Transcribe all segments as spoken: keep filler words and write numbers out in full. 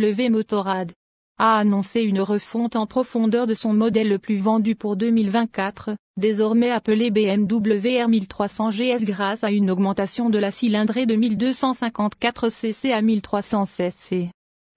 B M W Motorrad a annoncé une refonte en profondeur de son modèle le plus vendu pour deux mille vingt-quatre, désormais appelé B M W R mille trois cents G S grâce à une augmentation de la cylindrée de mille deux cent cinquante-quatre centimètres cubes à mille trois cents centimètres cubes.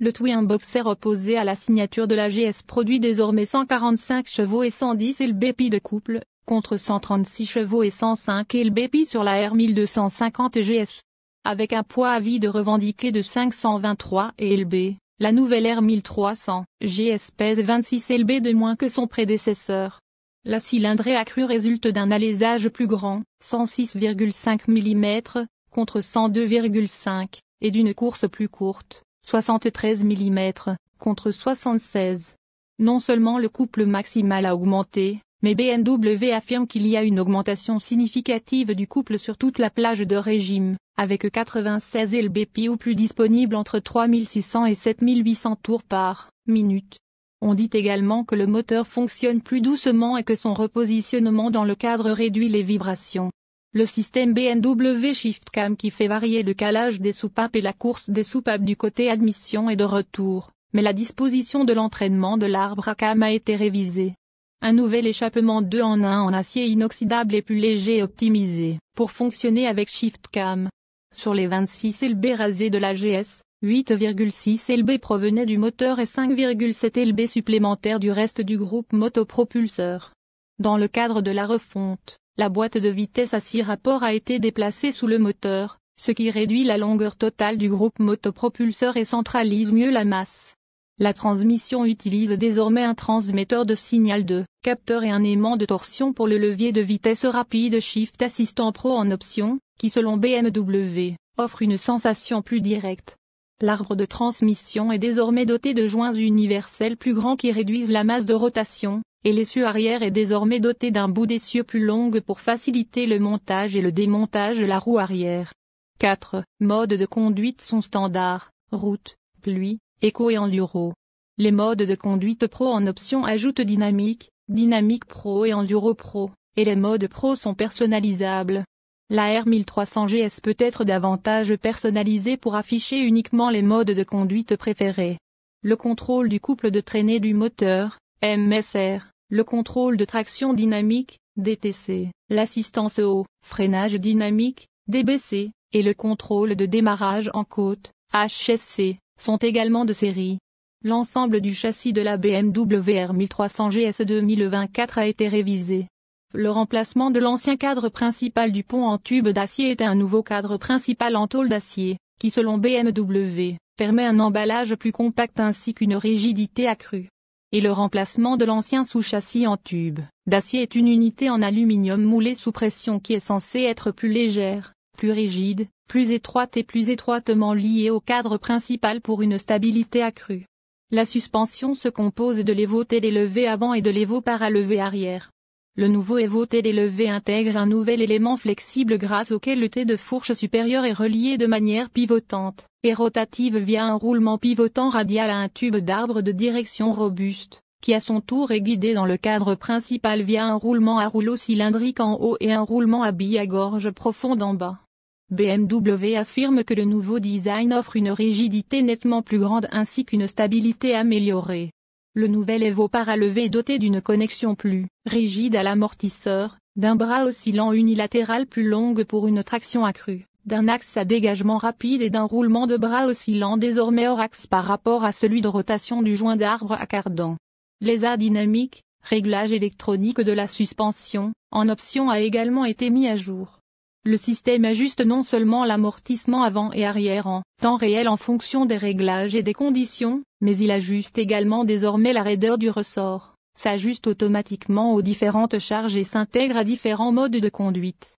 Le twin boxer opposé à la signature de la G S produit désormais cent quarante-cinq chevaux et cent dix livres-pieds de couple, contre cent trente-six chevaux et cent cinq livres-pieds sur la R mille deux cent cinquante G S. Avec un poids à vide revendiqué de cinq cent vingt-trois livres, la nouvelle R mille trois cents G S pèse vingt-six livres-pieds de moins que son prédécesseur. La cylindrée accrue résulte d'un alésage plus grand, cent six virgule cinq millimètres, contre cent deux virgule cinq, et d'une course plus courte, soixante-treize millimètres, contre soixante-seize. Non seulement le couple maximal a augmenté, mais B M W affirme qu'il y a une augmentation significative du couple sur toute la plage de régime, avec quatre-vingt-seize livres-pieds ou plus disponibles entre trois mille six cents et sept mille huit cents tours par minute. On dit également que le moteur fonctionne plus doucement et que son repositionnement dans le cadre réduit les vibrations. Le système B M W ShiftCam qui fait varier le calage des soupapes et la course des soupapes du côté admission et de retour, mais la disposition de l'entraînement de l'arbre à cam a été révisée. Un nouvel échappement deux en un en acier inoxydable est plus léger et optimisé pour fonctionner avec ShiftCam. Sur les vingt-six livres-pieds rasés de la G S, huit virgule six livres-pieds provenaient du moteur et cinq virgule sept livres-pieds supplémentaires du reste du groupe motopropulseur. Dans le cadre de la refonte, la boîte de vitesse à six rapports a été déplacée sous le moteur, ce qui réduit la longueur totale du groupe motopropulseur et centralise mieux la masse. La transmission utilise désormais un transmetteur de signal de capteur et un aimant de torsion pour le levier de vitesse rapide Shift Assistant Pro en option, qui selon B M W, offre une sensation plus directe. L'arbre de transmission est désormais doté de joints universels plus grands qui réduisent la masse de rotation, et l'essieu arrière est désormais doté d'un bout d'essieu plus long pour faciliter le montage et le démontage de la roue arrière. quatre modes de conduite sont standards, route, pluie, éco et enduro. Les modes de conduite pro en option ajoutent dynamique, dynamique pro et enduro pro, et les modes pro sont personnalisables. La R mille trois cents G S peut être davantage personnalisée pour afficher uniquement les modes de conduite préférés. Le contrôle du couple de traînée du moteur, M S R. Le contrôle de traction dynamique, D T C, l'assistance au freinage dynamique, D B C, et le contrôle de démarrage en côte, H S C, sont également de série. L'ensemble du châssis de la B M W R mille trois cents G S deux mille vingt-quatre a été révisé. Le remplacement de l'ancien cadre principal du pont en tube d'acier est un nouveau cadre principal en tôle d'acier, qui selon B M W, permet un emballage plus compact ainsi qu'une rigidité accrue. Et le remplacement de l'ancien sous-châssis en tube d'acier est une unité en aluminium moulé sous pression qui est censée être plus légère, plus rigide, plus étroite et plus étroitement liée au cadre principal pour une stabilité accrue. La suspension se compose de l'E V O Telelever avant et de l'E V O Paralever arrière. Le nouveau E V O Telelever intègre un nouvel élément flexible grâce auquel le T de fourche supérieure est relié de manière pivotante et rotative via un roulement pivotant radial à un tube d'arbre de direction robuste, qui à son tour est guidé dans le cadre principal via un roulement à rouleau cylindrique en haut et un roulement à billes à gorge profonde en bas. B M W affirme que le nouveau design offre une rigidité nettement plus grande ainsi qu'une stabilité améliorée. Le nouvel E V O Paralever est doté d'une connexion plus rigide à l'amortisseur, d'un bras oscillant unilatéral plus long pour une traction accrue, d'un axe à dégagement rapide et d'un roulement de bras oscillant désormais hors axe par rapport à celui de rotation du joint d'arbre à cardan. L'E S A dynamique, réglage électronique de la suspension, en option a également été mis à jour. Le système ajuste non seulement l'amortissement avant et arrière en temps réel en fonction des réglages et des conditions, mais il ajuste également désormais la raideur du ressort, s'ajuste automatiquement aux différentes charges et s'intègre à différents modes de conduite.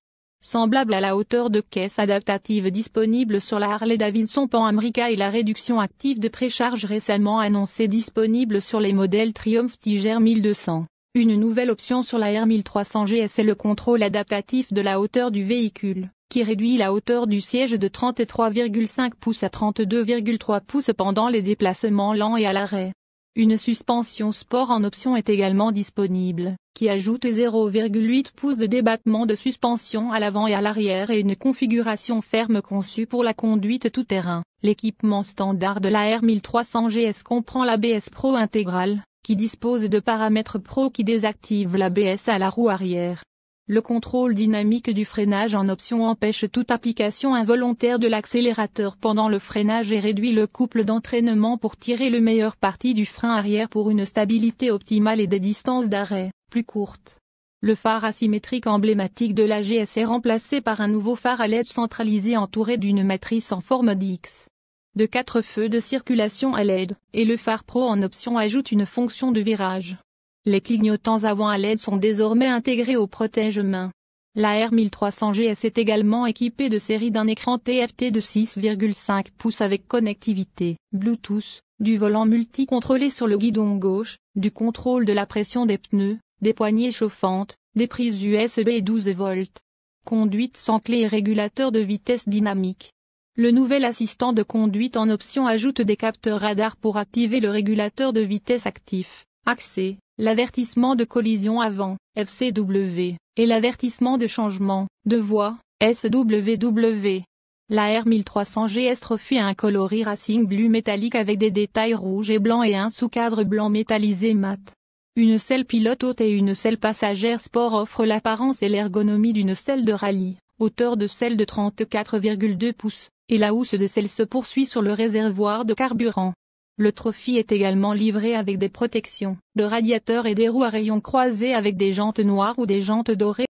Semblable à la hauteur de caisse adaptative disponible sur la Harley-Davidson Pan America et la réduction active de précharge récemment annoncée disponible sur les modèles Triumph Tiger mille deux cents. Une nouvelle option sur la R mille trois cents G S est le contrôle adaptatif de la hauteur du véhicule, qui réduit la hauteur du siège de trente-trois virgule cinq pouces à trente-deux virgule trois pouces pendant les déplacements lents et à l'arrêt. Une suspension sport en option est également disponible, qui ajoute zéro virgule huit pouces de débattement de suspension à l'avant et à l'arrière et une configuration ferme conçue pour la conduite tout-terrain. L'équipement standard de la R mille trois cents G S comprend l'A B S Pro intégral, qui dispose de paramètres Pro qui désactivent l'A B S à la roue arrière. Le contrôle dynamique du freinage en option empêche toute application involontaire de l'accélérateur pendant le freinage et réduit le couple d'entraînement pour tirer le meilleur parti du frein arrière pour une stabilité optimale et des distances d'arrêt plus courtes. Le phare asymétrique emblématique de la G S est remplacé par un nouveau phare à L E D centralisé entouré d'une matrice en forme d'X. De quatre feux de circulation à L E D, et le phare Pro en option ajoute une fonction de virage. Les clignotants avant à L E D sont désormais intégrés au protège-main. La R mille trois cents G S est également équipée de série d'un écran T F T de six virgule cinq pouces avec connectivité Bluetooth, du volant multi-contrôlé sur le guidon gauche, du contrôle de la pression des pneus, des poignées chauffantes, des prises U S B et douze volts. Conduite sans clé et régulateur de vitesse dynamique. Le nouvel assistant de conduite en option ajoute des capteurs radar pour activer le régulateur de vitesse actif, axé, l'avertissement de collision avant, F C W, et l'avertissement de changement de voie, S W W. La R mille trois cents G S refait un coloris racing bleu métallique avec des détails rouges et blancs et un sous-cadre blanc métallisé mat. Une selle pilote haute et une selle passagère sport offrent l'apparence et l'ergonomie d'une selle de rallye, hauteur de selle de trente-quatre virgule deux pouces, et la housse des selles se poursuit sur le réservoir de carburant. Le Trophy est également livré avec des protections de radiateurs et des roues à rayons croisés avec des jantes noires ou des jantes dorées.